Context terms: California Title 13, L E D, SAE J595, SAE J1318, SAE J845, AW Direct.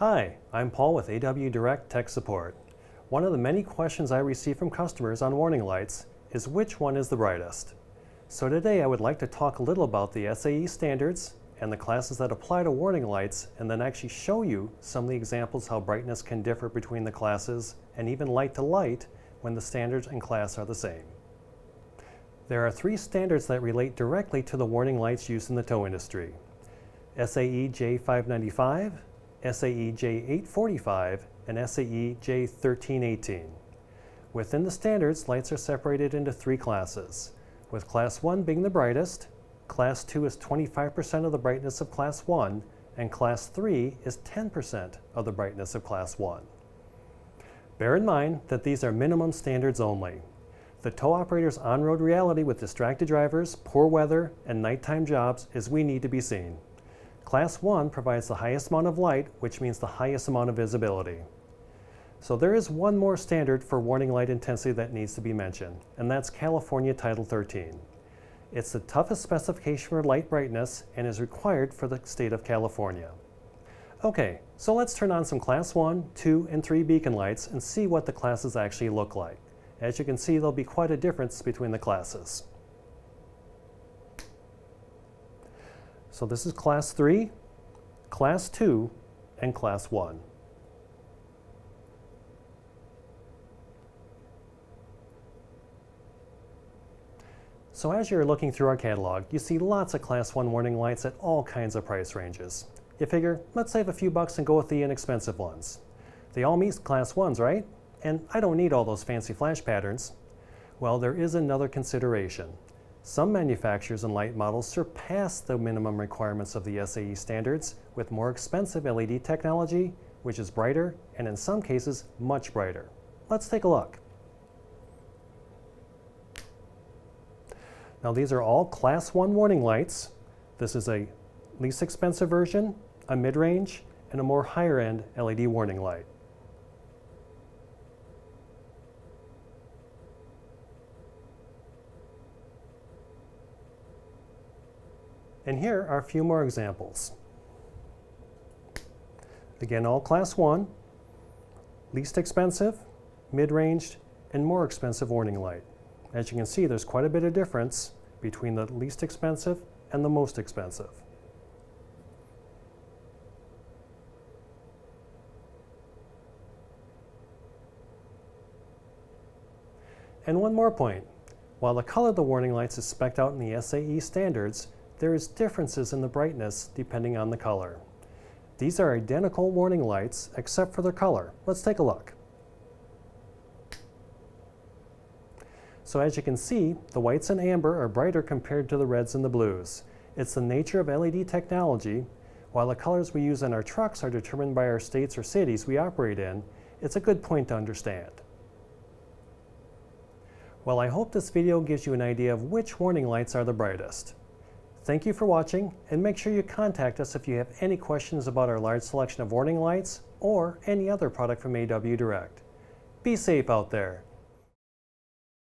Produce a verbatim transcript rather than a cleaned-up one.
Hi, I'm Paul with A W Direct Tech Support. One of the many questions I receive from customers on warning lights is which one is the brightest. So today I would like to talk a little about the S A E standards and the classes that apply to warning lights, and then actually show you some of the examples how brightness can differ between the classes and even light to light when the standards and class are the same. There are three standards that relate directly to the warning lights used in the tow industry: S A E J five ninety-five, S A E J eight forty-five, and S A E J thirteen eighteen. Within the standards, lights are separated into three classes, with Class one being the brightest, Class two is twenty-five percent of the brightness of Class one, and Class three is ten percent of the brightness of Class one. Bear in mind that these are minimum standards only. The tow operator's on-road reality with distracted drivers, poor weather, and nighttime jobs is we need to be seen. Class one provides the highest amount of light, which means the highest amount of visibility. So there is one more standard for warning light intensity that needs to be mentioned, and that's California Title thirteen. It's the toughest specification for light brightness and is required for the state of California. Okay, so let's turn on some Class one, two, and three beacon lights and see what the classes actually look like. As you can see, there'll be quite a difference between the classes. So this is Class three, Class two, and Class one. So as you're looking through our catalog, you see lots of Class one warning lights at all kinds of price ranges. You figure, let's save a few bucks and go with the inexpensive ones. They all meet Class ones, right? And I don't need all those fancy flash patterns. Well, there is another consideration. Some manufacturers and light models surpass the minimum requirements of the S A E standards with more expensive L E D technology, which is brighter and in some cases much brighter. Let's take a look. Now these are all Class one warning lights. This is a least expensive version, a mid-range, and a more higher-end L E D warning light. And here are a few more examples. Again, all Class one, least expensive, mid-range, and more expensive warning light. As you can see, there's quite a bit of difference between the least expensive and the most expensive. And one more point. While the color of the warning lights is spec'd out in the S A E standards, there is differences in the brightness depending on the color. These are identical warning lights except for their color. Let's take a look. So as you can see, the whites and amber are brighter compared to the reds and the blues. It's the nature of L E D technology. While the colors we use in our trucks are determined by our states or cities we operate in, it's a good point to understand. Well, I hope this video gives you an idea of which warning lights are the brightest. Thank you for watching, and make sure you contact us if you have any questions about our large selection of warning lights or any other product from A W Direct. Be safe out there.